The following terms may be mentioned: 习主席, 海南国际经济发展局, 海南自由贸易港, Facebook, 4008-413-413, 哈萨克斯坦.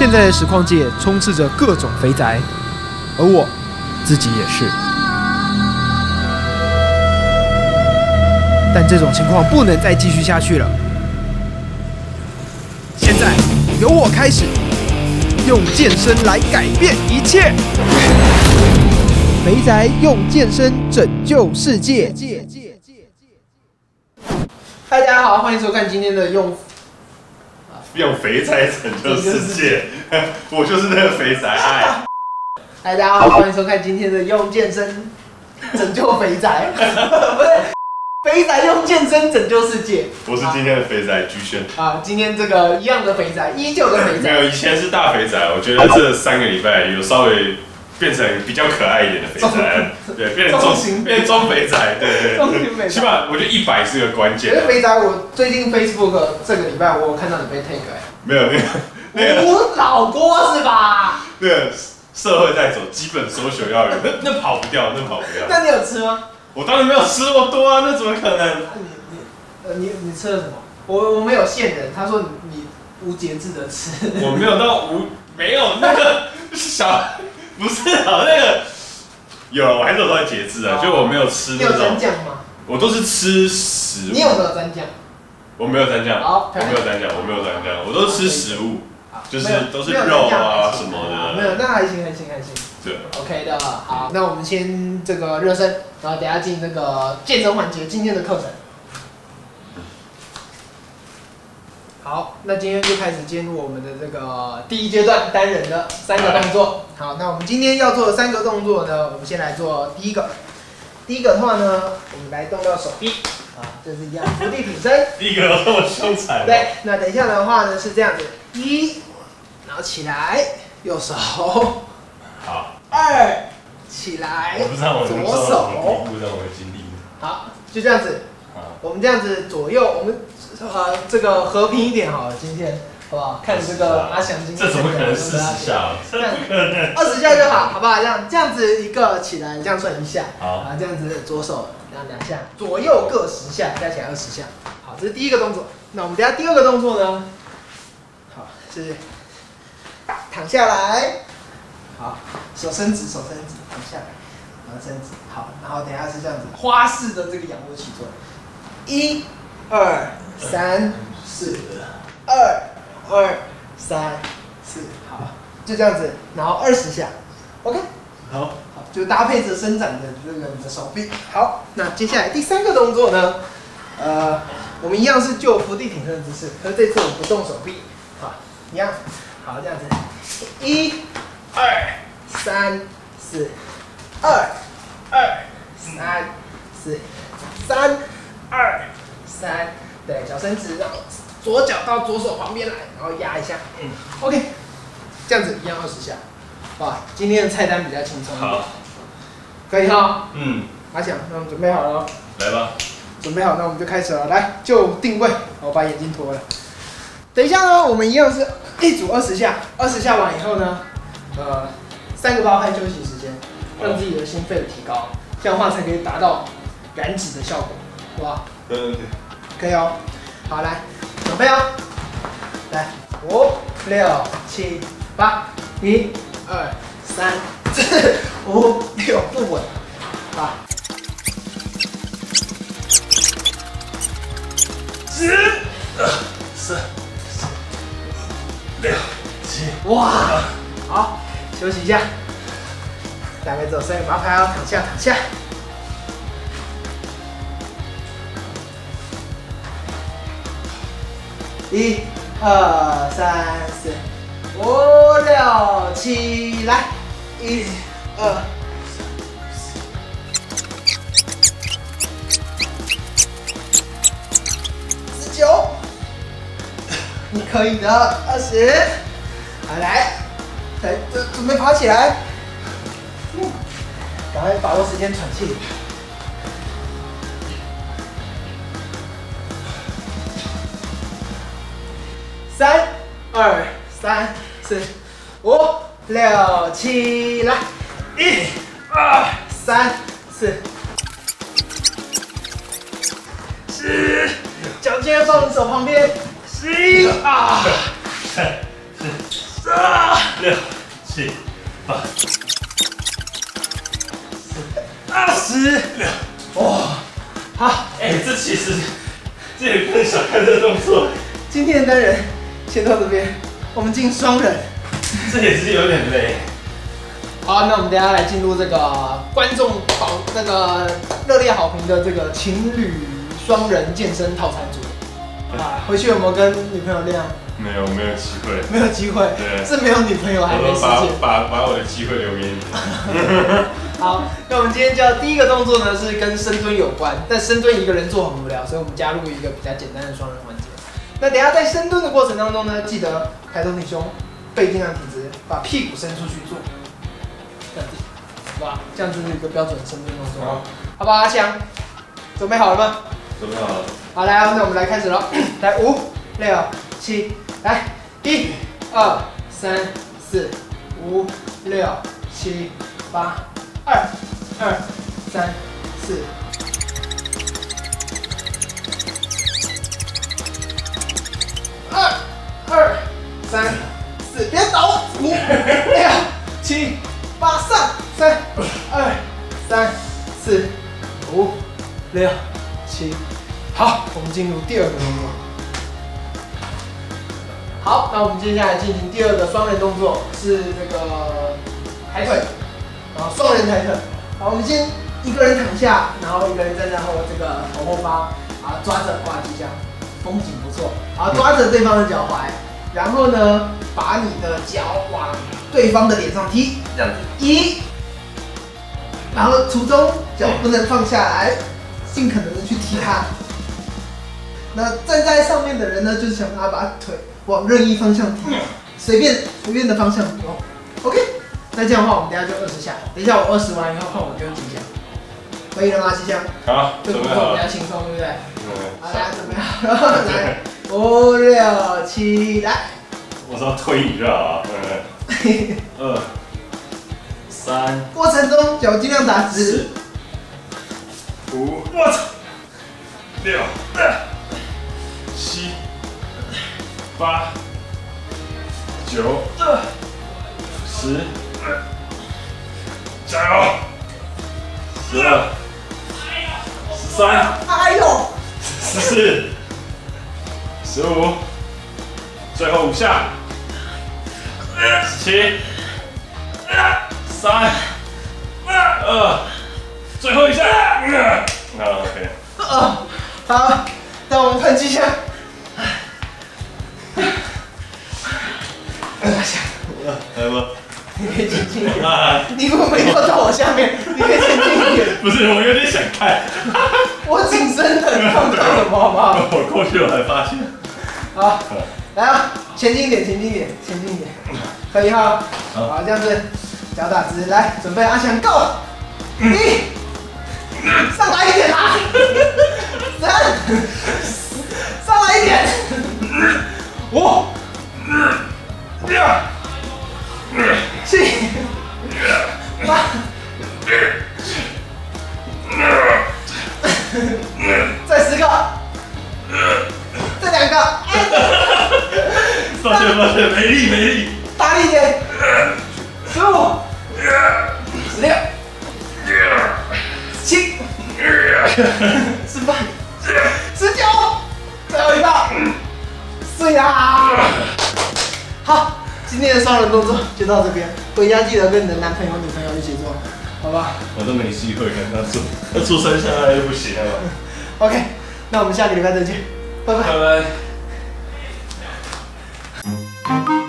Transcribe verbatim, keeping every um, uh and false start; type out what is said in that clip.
现在的实况界充斥着各种肥宅，而我自己也是。但这种情况不能再继续下去了。现在由我开始，用健身来改变一切。肥宅用健身拯救世界。大家好，欢迎收看今天的用。 用肥宅拯救世界，我就是那个肥宅爱。大家好，欢迎收看今天的用健身拯救肥宅，不是肥宅用健身拯救世界。我是今天的肥宅居轩啊，今天这个一样的肥宅，依旧的肥宅。没有，以前是大肥宅，我觉得这三个礼拜有稍微变成比较可爱一点的肥宅，对，变成中型，变中肥宅，对对对，起码我觉得一百是个关键。可是肥宅，我最近 Facebook 这个礼拜我有看到你被 tag 哎，没有那个，我老郭是吧？那个社会在走，基本social要有，那那跑不掉，那跑不掉。那你有吃吗？我当然没有吃那么多啊，那怎么可能？你你你你吃了什么？我我们有线人，他说你无节制的吃。我没有到无，没有那个小。 不是啊，那个有，我还是有在节制啊，就我没有吃那种。你有沾酱吗？我都是吃食物。你有没有沾酱？我没有沾酱，我没有沾酱，我没有沾酱，我都吃食物，就是都是肉啊什么的。没有，那还行还行还行。对 ，OK 的，好，那我们先这个热身，然后等下进那个健身环节，今天的课程。好，那今天就开始进入我们的这个第一阶段单人的三个动作。好，那我们今天要做的三个动作呢，我们先来做第一个。第一个的话呢，我们来动到手臂啊，这、就是一样伏地挺身。第一个我胸踩。对，那等一下的话呢是这样子，一，然后起来，右手。好。二，起来，左手。好，就这样子。 我们这样子左右，我们呃这个和平一点好了，今天好不好？看这个阿翔今天这怎么可能四十下？这不可能，二十下就好，好不好？这样这样子一个起来，这样算一下，好，然后这样子左手然后两下，左右各十下，加起来二十下。好，这是第一个动作。那我们等下第二个动作呢？好，是躺下来，好，手伸直，手伸直，躺下来，然后伸直，好，然后等下是这样子花式的这个仰卧起坐。 一、二、三、四，二、二、三、四，好，就这样子，然后二十下 ，OK， 好，好，就搭配着伸展的这个你的手臂。好，那接下来第三个动作呢，呃，我们一样是就伏地挺身的姿势，可是这次我们不动手臂，好，一样，好，这样子，一、二、三、四，二、二、三、四，三。 二三，对，脚伸直，然后左脚到左手旁边来，然后压一下，嗯 ，OK， 这样子一样二十下。哇，今天的菜单比较轻松。好，可以哈。嗯，阿翔，那我们准备好了。来吧。准备好，那我们就开始了。来，就定位。我把眼睛脱了。等一下呢，我们一样是一组二十下，二十下完以后呢，呃，三个八拍休息时间，让自己的心肺提高，这样的话才可以达到燃脂的效果。 哇，对对对，可以哦。好，来，准备哦。来，五、六、七、八，一、二、三、四、五、六，不稳。好，十、二、四、六、七。哇，好，休息一下。大概走三个八拍哦，躺下，躺下。 一、二、三、四、五、六、七，来！一、二、十九，你可以的，二十，好来，来，准准备爬起来，赶快把握时间喘气。 三、二、三、四、五、六、七，来！一、二、三、四，十，脚尖放手旁边，十一，二，十，六、七、八、二十六，哇！好，哎，这其实这也更想看这动作。今天的单人先到这边，我们进双人，这也是有点累。好，那我们等一下来进入这个观众好那个热烈好评的这个情侣双人健身套餐组。 啊，回去有没有跟女朋友练？没有，没有机会，没有机会，对，是没有女朋友还没时间。把把把我的机会留给你。好，那我们今天教第一个动作呢是跟深蹲有关，但深蹲一个人做很无聊，所以我们加入一个比较简单的双人环节。那等一下在深蹲的过程当中呢，记得抬头挺胸，背尽量挺直，把屁股伸出去做，这样子，好吧？这样就是一个标准深蹲动作。好，好吧，阿翔，准备好了吗？准备好了。 好，来，那我们来开始了。来，五、六、七，来，一、二、三、四、五、六、七、八、二、二、三、四。二、二、三、四，别倒我。五、六、七、八、上，三、二、三、四、五、六、七。 好，我们进入第二个动作。好，那我们接下来进行第二个双人动作，是这个抬腿，然后双人抬腿。好，我们先一个人躺下，然后一个人站在后这个头后方，啊，抓着挂地下，风景不错。啊，抓着对方的脚踝，然后呢，把你的脚往对方的脸上踢，这样子。一，然后途中脚不能放下来，尽可能的去踢它。 那站在上面的人呢，就是想他把腿往任意方向踢，随便随便的方向踢。OK， 那这样的话，我们等一下就二十下。等一下我二十完以后，换我就几下，可以了吗？七下。好，这动作比较轻松，对不对？好，大家准备好了，来，五六七，来。我是要推你这啊，对不对？二、三。过程中脚尽量打直。五，我操。六。 七、八、九、十，加油！十二、十三、哎呦！十四、十五，最后五下。十七、三、二，最后一下。好 ，OK。啊，好，那我们看几下。 来吧，你可以前进一点。你如果没跳到我下面，你可以前进一点。不是，我有点想看。我紧身的，你看不到什么，好不好？我过去我才发现。好，来啊，前进一点，前进一点，前进一点，可以哈。好，这样子，脚打直，来，准备，阿翔 ，Go！ 一，上来一点啦。三，上来一点。五，六。 七、八、再十个，再两个，抱歉抱歉，没力没力，大力一点，十五、十六、七、十八、十九，最后一道，碎啦！好。 今天的双人动作就到这边，回家记得跟你的男朋友、女朋友一起做，好吧？我都没机会跟他做，他出生下来就不行了。OK， 那我们下个礼拜再见，拜拜。拜拜。